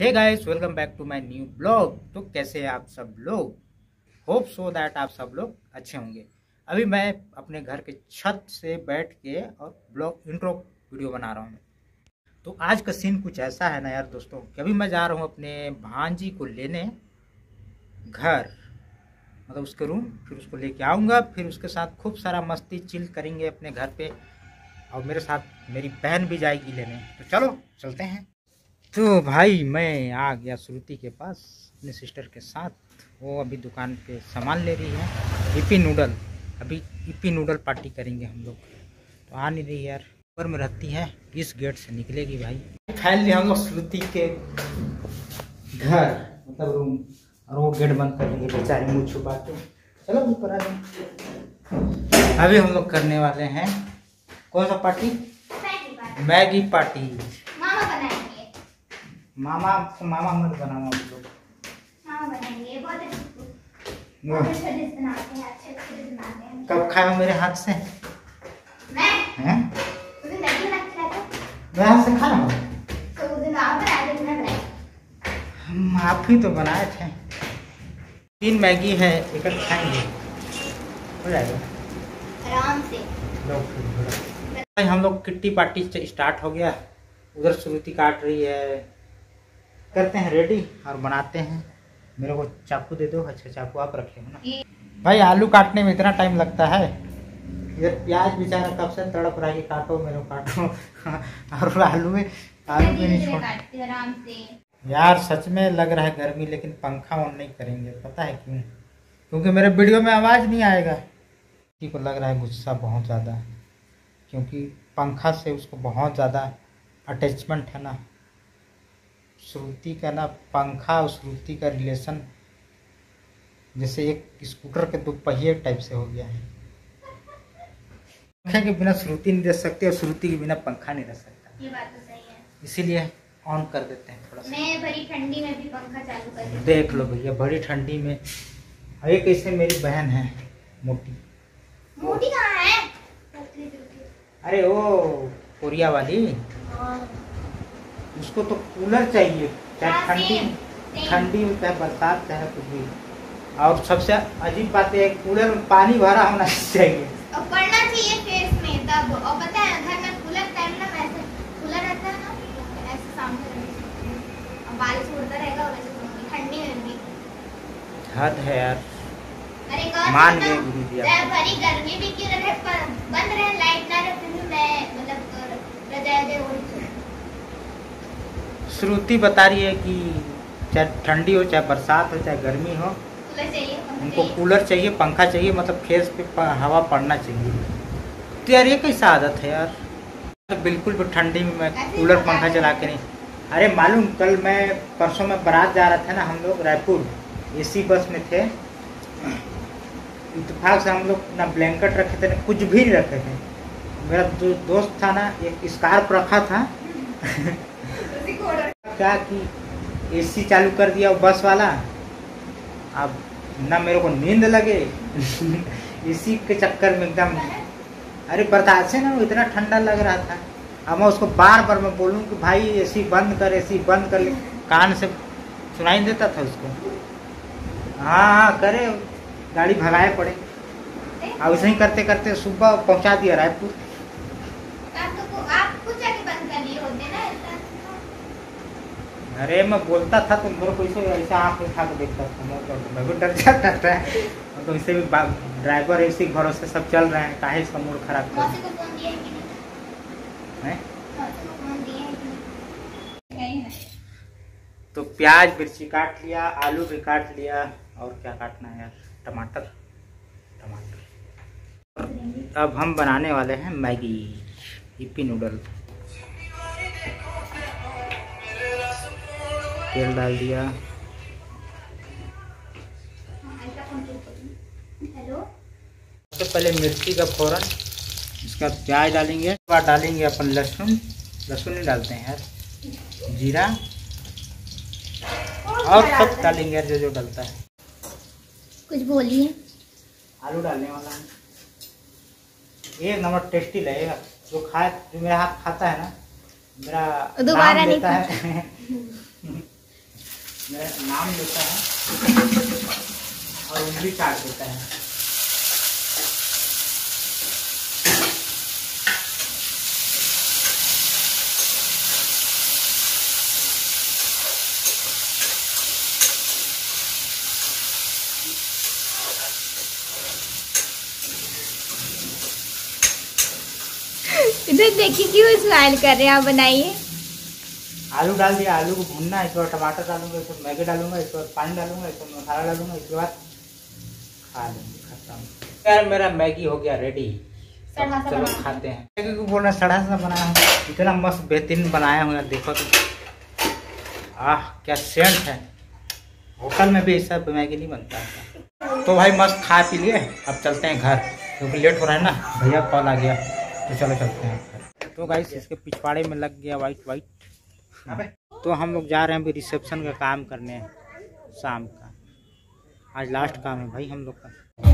Hey guys, welcome back to my new blog. तो कैसे हैं आप सब लोग? होप सो दैट आप सब लोग अच्छे होंगे। अभी मैं अपने घर के छत से बैठ के और ब्लॉग इंट्रो वीडियो बना रहा हूँ। तो आज का सीन कुछ ऐसा है ना यार दोस्तों, कि अभी मैं जा रहा हूँ अपने भांजी को लेने घर, मतलब उसके रूम, फिर उसको लेके आऊँगा, फिर उसके साथ खूब सारा मस्ती चिल करेंगे अपने घर पे, और मेरे साथ मेरी बहन भी जाएगी लेने। तो चलो चलते हैं। तो भाई मैं आ गया श्रुति के पास अपने सिस्टर के साथ। वो अभी दुकान पे सामान ले रही है, इपी नूडल। अभी इपी नूडल पार्टी करेंगे हम लोग। तो आ नहीं रही यार, ऊपर में रहती है, इस गेट से निकलेगी भाई। फाइनली हम लोग श्रुति के घर, मतलब रूम, और वो गेट बंद कर देंगे बेचारी मुँह छुपा के। चलो ऊपर आ जाए। अभी हम लोग करने वाले हैं कौन सा पार्टी? Maggi party. मामा मत बनाना, मामा बनाएंगे। बहुत अच्छे बनाते हैं, अच्छे बनाते हैं। कब खाया मेरे हाथ से? मैं हैं? तुम्हें मैगी बना के लाया? मेरे हाथ से खा रहा हूँ। तो उस दिन आप बनाए थे, मैं बनाए। हम आप ही तो बनाए थे। 3 मैगी है, एक खाएंगे, हो जाएगा आराम से। लोग हम लोग किट्टी पार्टी स्टार्ट हो गया। उधर श्रुति काट रही है, करते हैं रेडी और बनाते हैं। मेरे को चाकू दे दो। अच्छा चाकू आप रखे हो ना भाई? आलू काटने में इतना टाइम लगता है। इधर प्याज बेचारा कब से तड़प रहा है, काटो मेरे को काटो। और आलू में नहीं छोड़ आराम से। यार सच में लग रहा है गर्मी, लेकिन पंखा ऑन नहीं करेंगे, पता है क्यों? क्योंकि मेरे वीडियो में आवाज़ नहीं आएगा। किसी को लग रहा है गुस्सा बहुत ज़्यादा, क्योंकि पंखा से उसको बहुत ज़्यादा अटैचमेंट है ना। श्रुति का ना पंखा और श्रुति का रिलेशन जैसे एक स्कूटर के 2 पहिए टाइप से हो गया है। पंखे के बिना श्रुति नहीं रह सकती और श्रुति के बिना पंखा नहीं रह सकता। ये बात तो सही है, इसीलिए ऑन कर देते हैं थोड़ा सा। मैं बड़ी ठंडी में भी पंखा चालू कर देती हूं। देख लो भैया, बड़ी ठंडी में। अरे कैसे मेरी बहन है मोटी मोटी। कहाँ है? अरे वो कोरिया वाली, उसको तो कूलर चाहिए, चाहे ठंडी में, चाहे बरसात, चाहे कुछ भी। और सबसे अजीब बात है, कूलर में पानी भरा होना चाहिए और पड़ना चाहिए फेस में तब। और पता है घर में कूलर टाइम ना, ऐसे कूलर रहता है ना, ऐसे सामने रहता है, बारिश होता रहेगा और ठंडी में भी हद है यार। मान गए गुरु जी, भरी गर्मी भी क्यों रहे, बंद रहे, लाइट ना रहे, फिर मैं मतलब रजाई दे वही। श्रुति बता रही है कि चाहे ठंडी हो, चाहे बरसात हो, चाहे गर्मी हो, उनको कूलर चाहिए, पंखा चाहिए, मतलब फेस पे हवा पड़ना चाहिए। तो यार ये कैसा आदत है यार, तो बिल्कुल भी ठंडी में मैं कूलर पंखा चला के नहीं। अरे मालूम, कल मैं परसों में बारात जा रहा था ना, हम लोग रायपुर एसी बस में थे। इतफाक से हम लोग ना ब्लैंकेट रखे थे ना कुछ भी नहीं रखे थे। मेरा जो दोस्त था ना, एक स्कार्फ रखा था। क्या कि एसी चालू कर दिया वो बस वाला। अब ना मेरे को नींद लगे एसी के चक्कर में एकदम। अरे बर्दाश्त से ना, वो इतना ठंडा लग रहा था। अब मैं उसको बार बार मैं बोलूँ कि भाई एसी बंद कर, एसी बंद कर ले। कान से सुनाई देता था उसको, हाँ करे गाड़ी भगाए पड़े। अब ऐसे ही करते करते सुबह पहुँचा दिया रायपुर। अरे मैं बोलता था तो मेरे को ऐसे ऐसा आँख उठा के देखता था, मैं भी डर जाता था। तो इसे भी ड्राइवर ऐसे भरोसे सब चल रहे हैं, काहे इसका मूड खराब कर। तो प्याज मिर्ची काट लिया, आलू भी काट लिया, और क्या काटना है यार, टमाटर। अब हम बनाने वाले हैं मैगी, इपी नूडल। तेल डाल दिया। सबसे पहले मिर्ची का फोरन, इसका प्याज डालेंगे, उसके बाद डालेंगे अपन लहसुन नहीं डालते हैं यार, जीरा, और सब डालेंगे यार जो जो डालता है। कुछ बोलिए। आलू डालने वाला है। एक नंबर टेस्टी लगेगा, जो खाए, जो मेरा हाथ खाता है ना, मेरा दोबारा नहीं खाता है मेरा नाम लेता है और उंगली काट देता है। इधर देखिए क्यों स्माइल कर रहे हैं। आप बनाइए। आलू डाल दिया, आलू को भूनना है। इसके बाद टमाटर डालूंगा, इसके बाद मैगी डालूंगा, इसके बाद पानी डालूंगा, इसके बाद मसाला डालूंगा, इसके बाद खा लेंगे। खत्म। सर मेरा मैगी हो गया रेडी। चलो खाते हैं। मैगी को बोल रहा सड़ा सा बनाया है, इतना मस्त बेहतरीन बनाया हुआ है। देखो तो आह क्या सेंट है। होटल में भी ऐसा मैगी नहीं बनता। तो भाई मस्त खा पी लिए अब चलते हैं घर, क्योंकि लेट हो रहा है ना, भैया कॉल आ गया तो चलो चलते हैं। तो गाइस इसके पिछवाड़े में लग गया वाइट वाइट। तो हम लोग जा रहे हैं अभी रिसेप्शन का काम करने, शाम का। आज लास्ट काम है भाई हम लोग का।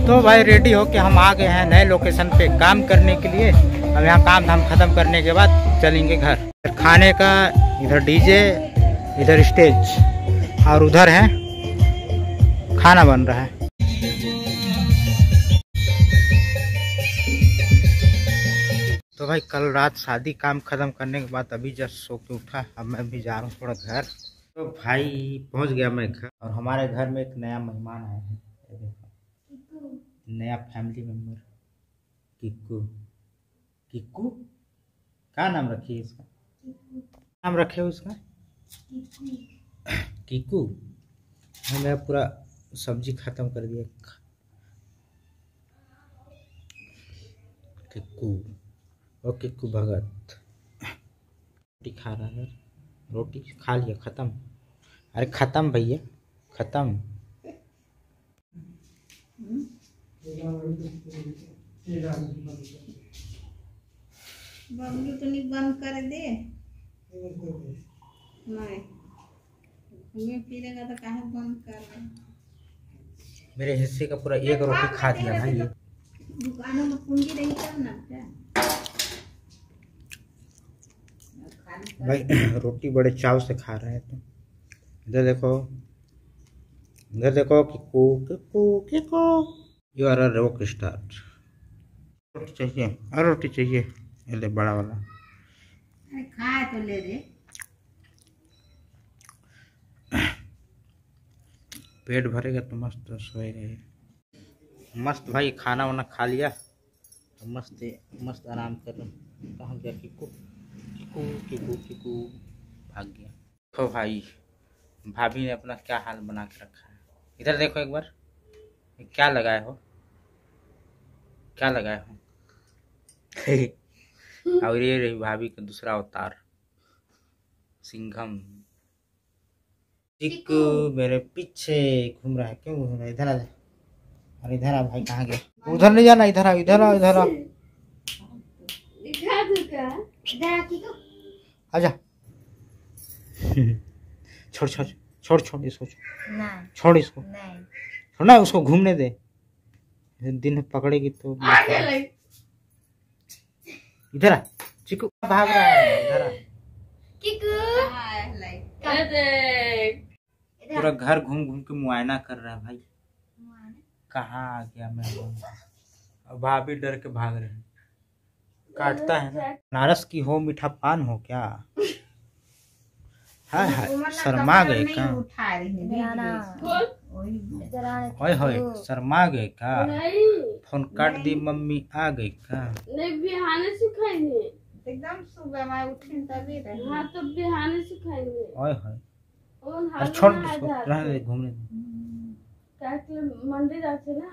तो भाई रेडी होके हम आ गए हैं नए लोकेशन पे काम करने के लिए। अब यहाँ काम धाम खत्म करने के बाद चलेंगे घर। खाने का इधर डीजे, इधर स्टेज और उधर है खाना बन रहा है। तो भाई कल रात शादी काम ख़त्म करने के बाद अभी जस्ट सो के उठा। अब मैं भी जा रहा हूँ थोड़ा घर। तो भाई पहुँच गया मैं घर, और हमारे घर में एक नया मेहमान आया है। देखो नया फैमिली मेम्बर किक्कू। किक्कू क्या नाम रखिए इसका? नाम रखे हो इसका किक्कू। हमने पूरा सब्जी ख़त्म कर दिया किक्कू। ओके किक्कू भगत रोटी खा रहा है। रोटी खा लिया? ख़त्म? अरे ख़त्म भैया ख़त्म। बंद कर दे तो काहे बंद कर रहा। मेरे हिस्से का पूरा एक रोटी खा दिया भाई। दुकानों में पूंजी नहीं करना क्या भाई। रोटी बड़े चाव से खा रहे हैं। तो इधर देखो, इधर देखो Kikku Kikku Kikku. You are a rock star. रोटी चाहिए और रोटी चाहिए। ले बड़ा वाला। अरे खा तो ले दे। पेट भरेगा तो मस्त सोएगा। मस्त भाई खाना वाना खा लिया, तो मस्त मस्त आराम कर रहे। तो हम क्या किक्कू किक्कू किक्कू भाग गया। देखो भाई भाभी ने अपना क्या हाल बना के रखा है। इधर देखो एक बार, क्या लगाए हो, क्या लगाए हो। और ये रही भाभी का दूसरा अवतार सिंघम। किक्कू मेरे पीछे घूम रहा है। क्यों घूम रहा है? इधर आ जा। और इधर आ भाई। कहाँ गया? उधर नहीं जाना, इधर आ, इधर आ, इधर आ। आजा। छोड़ छोड़ छोड़ छोड़ इसको, छोड़ इसको, छोड़ ना उसको, घूमने दे। दिन पकड़ेगी तो। इधर आ चिकू। भाग रहा है। इधर आ किक्कू। पूरा घर घूम घूम के मुआयना कर रहा है भाई। कहाँ आ गया मैं? भाभी डर के भाग रहे हैं। काटता है ना। नारस की हो मीठा पान हो क्या। हाय हाय शर्मा गए का। ओए होए शर्मा गए का। फोन काट दी मम्मी आ गई का। नहीं बिहाने सिखाएंगे एकदम सुबह मैं उठी तभी। हाँ तो बिहाने सिखाएंगे। ओए होए छोड़ रहने दे। घूमने क्या के मंदिर जाते ना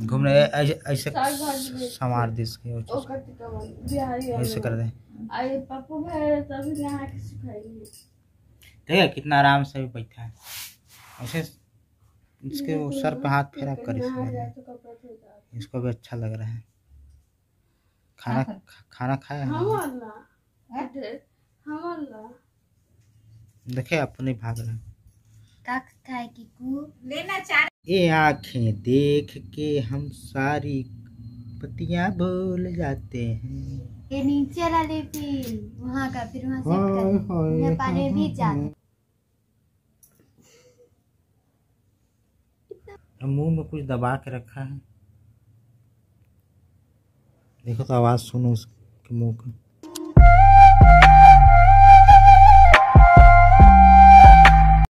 घूमने। ऐसे संवार दिस के ऐसे कर दे। पप्पू भाई तभी नहा के सिखाएंगे। देखिए कितना आराम से बैठा है। ऐसे इसके सर पे हाथ फेरा कर। इसको भी अच्छा लग रहा है। खाना खाना खाया हम। देखे अपने भाग रहे हैं। लेना चाह ये आँखें देख के हम सारी पतियाँ भूल जाते हैं। ये नीचे वाले फिर वहाँ का, फिर वहाँ से पानी भी जाते। मुंह में कुछ दबा के रखा है। देखो तो आवाज़ सुनो उसके मुंह का।